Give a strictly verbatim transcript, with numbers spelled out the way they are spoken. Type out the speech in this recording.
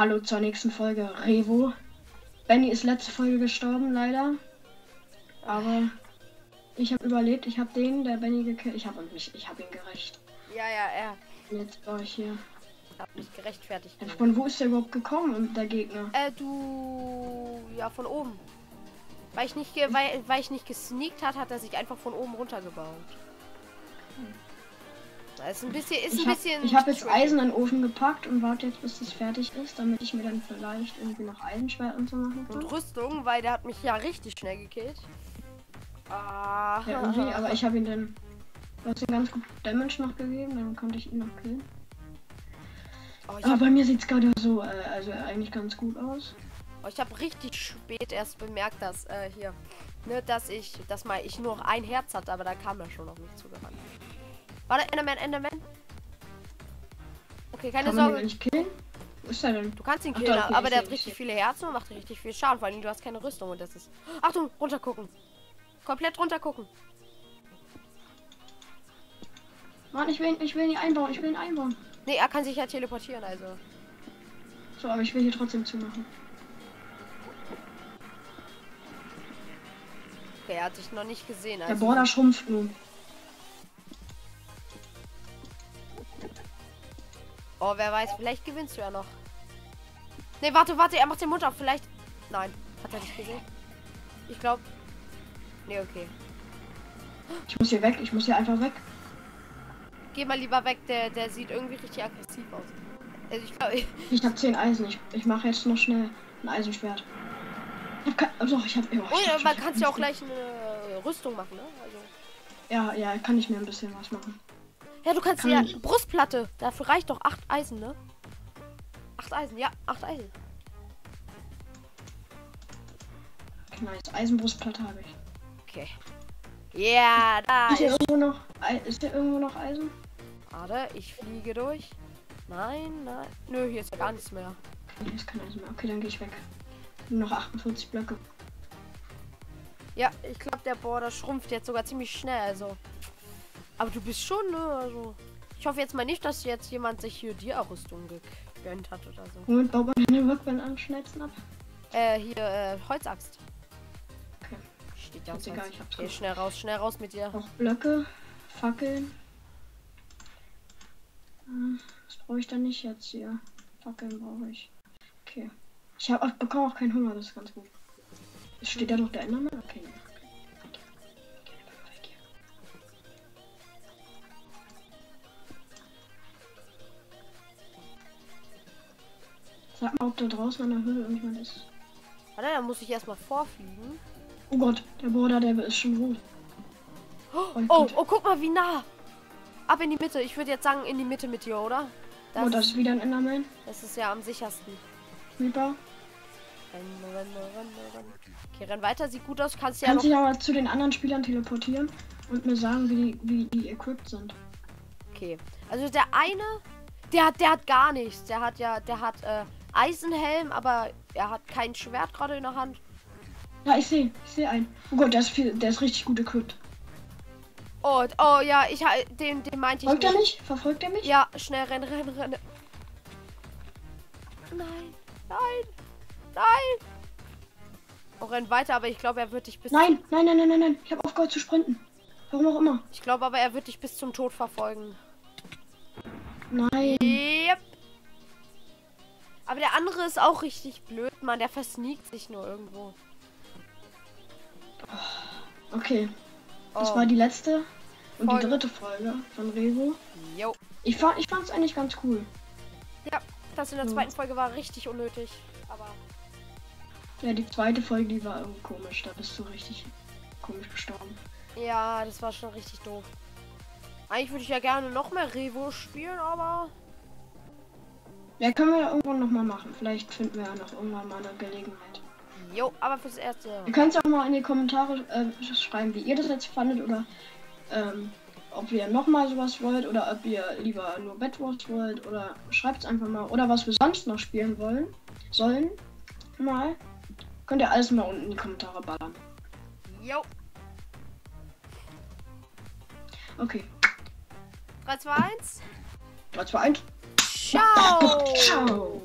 Hallo zur nächsten Folge Revo. Benny ist letzte Folge gestorben, leider. Aber ich habe überlebt. Ich habe den, der Benny gekillt. Ich habe mich, ich habe ihn gerecht. Ja, ja, er. Jetzt war ich hier. Hab mich gerechtfertigt. Von wo ist der überhaupt gekommen, der Gegner? Äh, du, ja, von oben. Weil ich nicht, ge weil, weil ich nicht gesneakt hat, hat er sich einfach von oben runtergebaut. Hm. Das ist ein bisschen, ist ich ein hab, bisschen. Ich habe jetzt Eisen in den Ofen gepackt und warte jetzt, bis das fertig ist, damit ich mir dann vielleicht irgendwie noch Eisenschwert und so machen kann. Und Rüstung, weil der hat mich ja richtig schnell gekillt. Ah. Ja, irgendwie, aber ich habe ihn dann, du hast ihm ganz gut Damage noch gegeben, dann konnte ich ihn noch killen. Oh, aber bei mir sieht's gerade so, äh, also eigentlich ganz gut aus. Oh, ich habe richtig spät erst bemerkt, dass äh, hier, ne, dass ich, dass mal ich nur noch ein Herz hatte, aber da kam er schon auf mich zugerannt. Warte, Enderman, Enderman. Okay, keine Sorge. Kann man ihn nicht killen? Was ist er denn? Du kannst ihn killen, Ach, okay, aber der hat richtig viele Herzen und macht richtig viel Schaden. Vor allem, du hast keine Rüstung und das ist. Achtung, runtergucken. Komplett runtergucken. Mann, ich will, ich will ihn einbauen, ich will ihn einbauen. Nee, er kann sich ja teleportieren, also. So, aber ich will hier trotzdem zumachen. Okay, er hat sich noch nicht gesehen, also. Der Border schrumpft nun. Oh, wer weiß, vielleicht gewinnst du ja noch. Ne, warte, warte, er macht den Mund auf, vielleicht. Nein, hat er nicht gesehen. Ich glaube. Ne, okay. Ich muss hier weg, ich muss hier einfach weg. Geh mal lieber weg, der, der sieht irgendwie richtig aggressiv aus. Also ich glaube. Ich, ich habe zehn Eisen, ich, ich mache jetzt noch schnell ein Eisenschwert. Ich hab kein, also ich habe immer. Oh, ja, man kann ja auch gleich eine Rüstung machen, ne? Also. Ja, ja, kann ich mir ein bisschen was machen. Ja, du kannst ja kann Brustplatte. Dafür reicht doch acht Eisen, ne? Acht Eisen, ja, acht Eisen. Nice, Eisenbrustplatte habe ich. Okay. Ja, yeah, da ist, ist hier irgendwo noch. Ist hier irgendwo noch Eisen? Warte, ich fliege durch. Nein, nein. Nö, hier ist ja gar nichts mehr. Hier ist kein Eisen mehr. Okay, dann gehe ich weg. Nur noch achtundvierzig Blöcke. Ja, ich glaube, der Border schrumpft jetzt sogar ziemlich schnell, also. Aber du bist schon, ne? Also, ich hoffe jetzt mal nicht, dass jetzt jemand sich hier die Rüstung gegönnt hat oder so. Moment, bau mal deine Workbench am schnellsten ab. Äh, hier, äh, Holzaxt. Okay. Steht ja auch egal, ich hab's. Okay, schnell raus, schnell raus mit dir. Noch Blöcke, Fackeln. Das brauche ich dann nicht jetzt hier. Fackeln brauche ich. Okay. Ich hab auch, bekomme auch keinen Hunger, das ist ganz gut. Steht da noch der Enderman? Okay. Sag mal, ob da draußen an der Höhle irgendjemand ist. Warte, da muss ich erstmal vorfliegen. Oh Gott, der Border, der ist schon rot. Oh, oh, oh, guck mal, wie nah. Ab in die Mitte. Ich würde jetzt sagen, in die Mitte mit dir, oder? Das, oh, das ist wieder ein Enderman. Das ist ja am sichersten. Reaper. Renn, renn, renn, renn. Okay, renn weiter. Sieht gut aus. Kannst ja Kannst noch... dich aber zu den anderen Spielern teleportieren und mir sagen, wie die, wie die equipped sind. Okay. Also der eine, der hat, der hat gar nichts. Der hat ja, der hat, äh, Eisenhelm, aber er hat kein Schwert gerade in der Hand. Ja, ich sehe, ich sehe einen. Oh Gott, der ist viel, der ist richtig gut equipped. Oh, oh ja, ich den, den meinte ich. Verfolgt er mich? Verfolgt er mich? Ja, schnell rennen, rennen, rennen. Nein, nein, nein. Oh, renn weiter, aber ich glaube, er wird dich bis. Nein, nein, nein, nein, nein, nein. Ich habe aufgehört zu sprinten. Warum auch immer. Ich glaube, aber er wird dich bis zum Tod verfolgen. Nein. Yep. Aber der andere ist auch richtig blöd, Mann. Der versneakt sich nur irgendwo. Okay. Das oh. war die letzte und Folge. die dritte Folge von Revo. Jo. Ich fand ich fand's eigentlich ganz cool. Ja, das in der ja. zweiten Folge war richtig unnötig. Aber. Ja, die zweite Folge, die war irgendwie komisch. Da bist du richtig komisch gestorben. Ja, das war schon richtig doof. Eigentlich würde ich ja gerne noch mehr Revo spielen, aber. Ja, können wir ja irgendwann noch mal machen. Vielleicht finden wir ja noch irgendwann mal eine Gelegenheit. Jo, aber fürs Erste. Ihr könnt es auch mal in die Kommentare äh, schreiben, wie ihr das jetzt fandet oder ähm, ob ihr noch mal sowas wollt oder ob ihr lieber nur Bed-Wars wollt oder schreibt es einfach mal oder was wir sonst noch spielen wollen sollen. Mal könnt ihr alles mal unten in die Kommentare ballern. Jo. Okay. drei, zwei, eins. drei, zwei, eins. Ciao! Ciao!